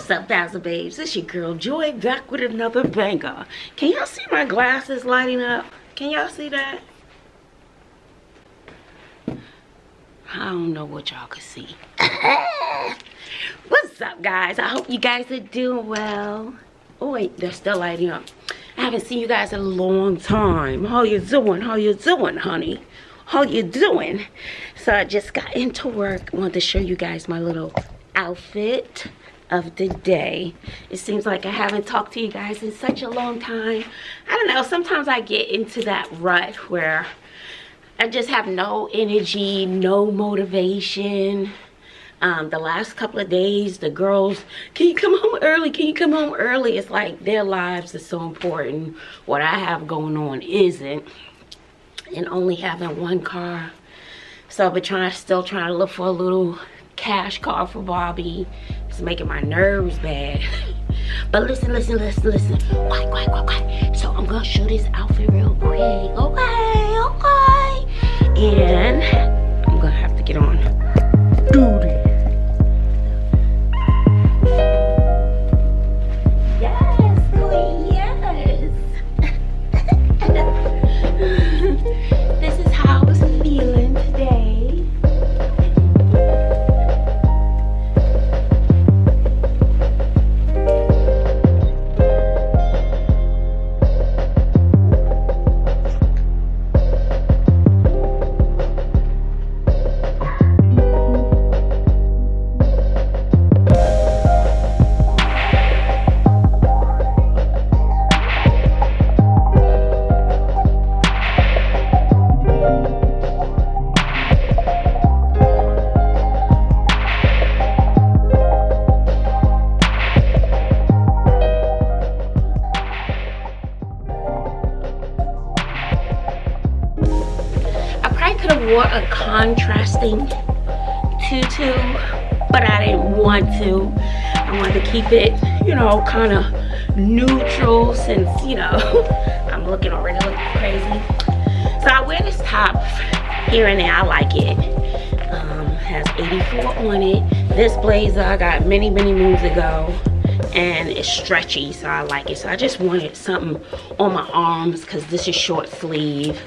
What's up, Bazzle babes? It's your girl Joy back with another banger. Can y'all see my glasses lighting up? Can y'all see that? I don't know what y'all can see. What's up, guys? I hope you guys are doing well. Oh wait, they're still lighting up. I haven't seen you guys in a long time. How you doing? How you doing, honey? How you doing? So I just got into work. Wanted to show you guys my little outfit of the day. It seems like I haven't talked to you guys in such a long time. I don't know, sometimes I get into that rut where I just have no energy, no motivation. The last couple of days, the girls, can you come home early? Can you come home early? It's like their lives are so important. What I have going on isn't. And only having one car. So I've been still trying to look for a little cash car for Bobby. It's making my nerves bad. But listen. Quiet. So I'm gonna show this outfit real quick. Okay. And I'm gonna have to get on duty. Wore a contrasting tutu, but I didn't want to. I wanted to keep it, you know, kind of neutral since, you know, I'm already looking crazy. So I wear this top here and there. I like it. Has 84 on it. This blazer I got many moons ago, and it's stretchy, so I like it. So I just wanted something on my arms because this is short sleeve.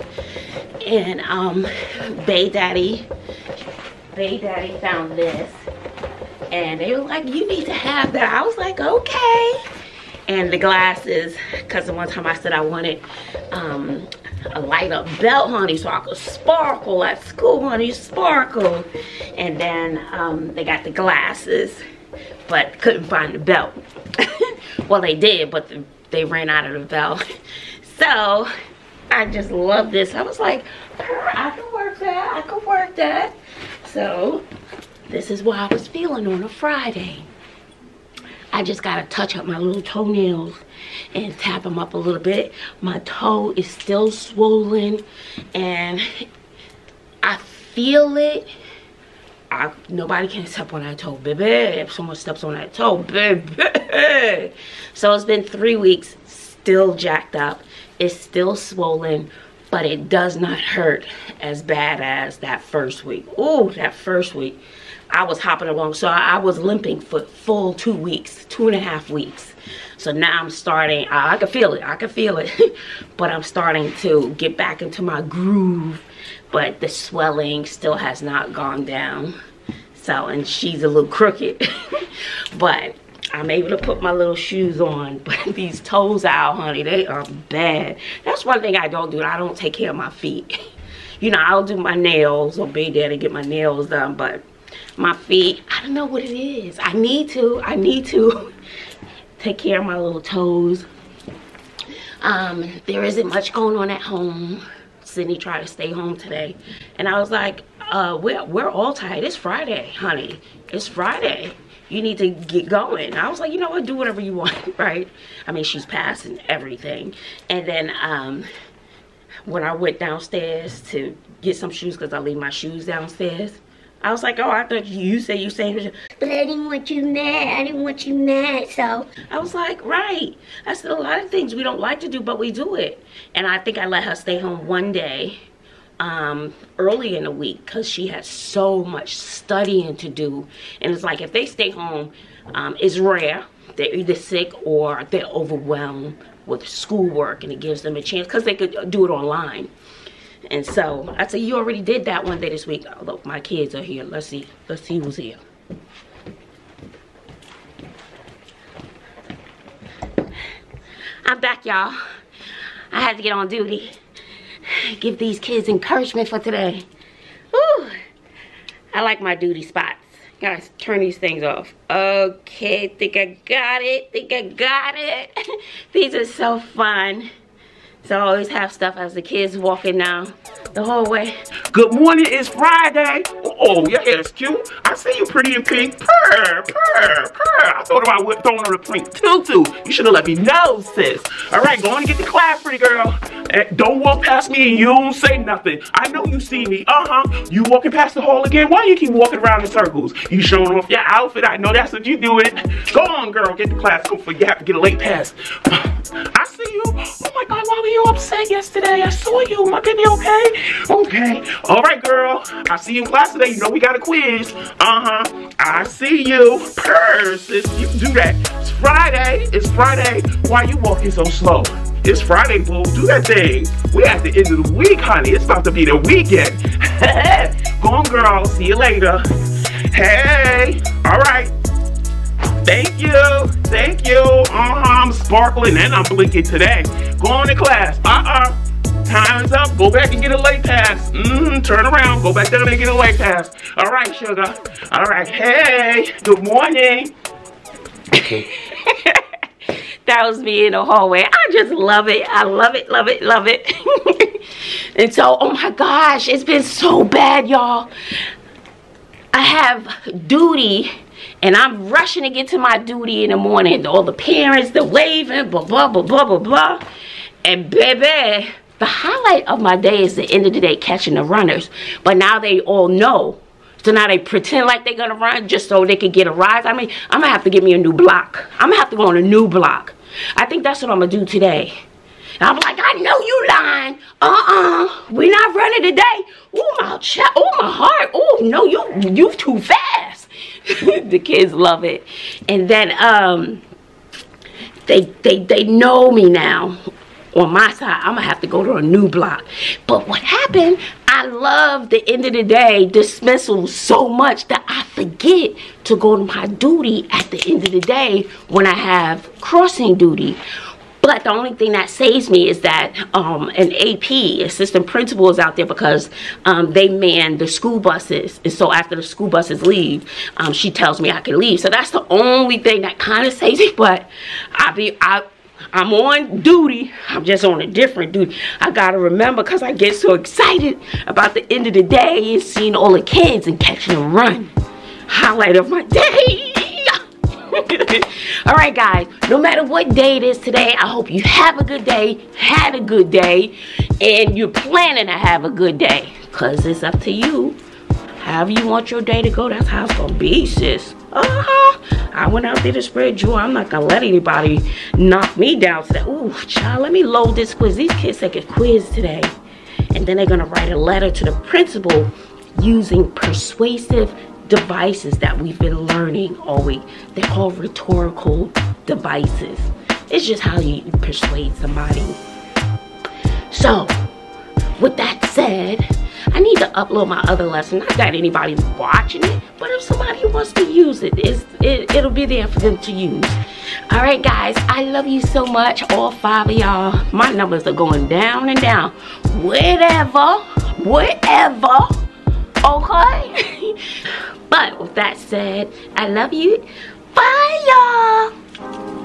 And Bay Daddy found this, and they were like, you need to have that. I was like, okay. And the glasses, because the one time I said I wanted a light up belt, honey, so I could sparkle at school, honey, sparkle. And then they got the glasses, but couldn't find the belt. Well, they did, but they ran out of the belt. So I just love this. I was like, I can work that. So this is what I was feeling on a Friday. I just gotta touch up my little toenails and tap them up a little bit. My toe is still swollen and I feel it. Nobody can step on that toe, baby. If someone steps on that toe, baby. So it's been 3 weeks, still jacked up. It's still swollen, but it does not hurt as bad as that first week. Oh, that first week, I was hopping along. So I was limping for full 2 weeks, 2.5 weeks. So now I'm starting, I can feel it. But I'm starting to get back into my groove. But the swelling still has not gone down. So, and she's a little crooked. But I'm able to put my little shoes on. But these toes out, honey, they are bad. That's one thing I don't do. I don't take care of my feet. You know, I'll do my nails or be there to get my nails done. But my feet, I don't know what it is. I need to take care of my little toes. There isn't much going on at home. Sydney tried to stay home today, and I was like, we're all tired. It's Friday, honey. It's Friday. You need to get going. I was like, you know what? Do whatever you want, right? I mean, she's passing everything. And then when I went downstairs to get some shoes, because I leave my shoes downstairs, I was like, oh, I thought you said, but I didn't want you mad. So I was like, right. I said, a lot of things we don't like to do, but we do it. And I think I let her stay home one day early in the week because she has so much studying to do. And it's like if they stay home, it's rare. They're either sick or they're overwhelmed with schoolwork, and it gives them a chance because they could do it online. And so I said, you already did that one day this week. Oh, look, my kids are here. Let's see who's here. I'm back, y'all. I had to get on duty. Give these kids encouragement for today. Woo! I like my duty spots. Guys, turn these things off. Okay, think I got it. These are so fun. So I always have stuff as the kids walking down the hallway. Good morning, it's Friday. Oh, your hair is cute. I see you pretty in pink. Purr. I thought about throwing on the pink tutu. You should have let me know, sis. All right, go on and get the class, pretty girl. And don't walk past me and you don't say nothing. I know you see me. You walking past the hall again? Why you keep walking around in circles? You showing off your outfit. I know that's what you doing. Go on, girl, get the class. Don't forget to get a late pass. I see you. Oh my God, why were you upset yesterday? I saw you. My baby okay? Okay. All right, girl. I see you in class today. You know we got a quiz. I see you. Purses. You can do that. It's Friday. It's Friday. Why you walking so slow? It's Friday, boo. Do that thing. We're at the end of the week, honey. It's about to be the weekend. Go on, girl. See you later. Hey. All right. Thank you. Thank you. I'm sparkling and I'm blinking today. Go on to class. Time's up. Go back and get a late pass. Turn around. Go back down and get a late pass. All right, sugar. All right. Hey. Good morning. That was me in the hallway. I just love it. I love it, love it, love it. And so, oh my gosh, it's been so bad, y'all. I have duty. And I'm rushing to get to my duty in the morning. All the parents, they're waving, blah, blah, blah, blah, blah, blah. And baby, the highlight of my day is the end of the day catching the runners. But now they all know. So now they pretend like they're going to run just so they can get a rise. I mean, I'm going to have to give me a new block. I'm going to have to go on a new block. I think that's what I'm going to do today. And I'm like, I know you lying. We're not running today. Oh, my child. Oh, my heart. Oh, no, you too fast. The kids love it. And then they know me now. On my side, I'm gonna have to go to a new block. But what happened, I love the end of the day dismissal so much that I forget to go to my duty at the end of the day when I have crossing duty. But the only thing that saves me is that an AP, assistant principal, is out there because they man the school buses. And so after the school buses leave, she tells me I can leave. So that's the only thing that kind of saves me. But I'm on duty. I'm just on a different duty. I got to remember because I get so excited about the end of the day and seeing all the kids and catching a run. Highlight of my day. All right, guys, no matter what day it is today, I hope you have a good day, had a good day, and you're planning to have a good day, because it's up to you. However you want your day to go, that's how it's going to be, sis. I went out there to spread joy. I'm not going to let anybody knock me down today. Ooh, child, let me load this quiz. These kids take a quiz today, and then they're going to write a letter to the principal using persuasive devices that we've been learning all week. They're all rhetorical devices. It's just how you persuade somebody. So, with that said, I need to upload my other lesson. Not that anybody's watching it, but if somebody wants to use it, it'll be there for them to use. Alright, guys, I love you so much, all 5 of y'all. My numbers are going down and down. Whatever. Okay? But with that said, I love you. Bye, y'all.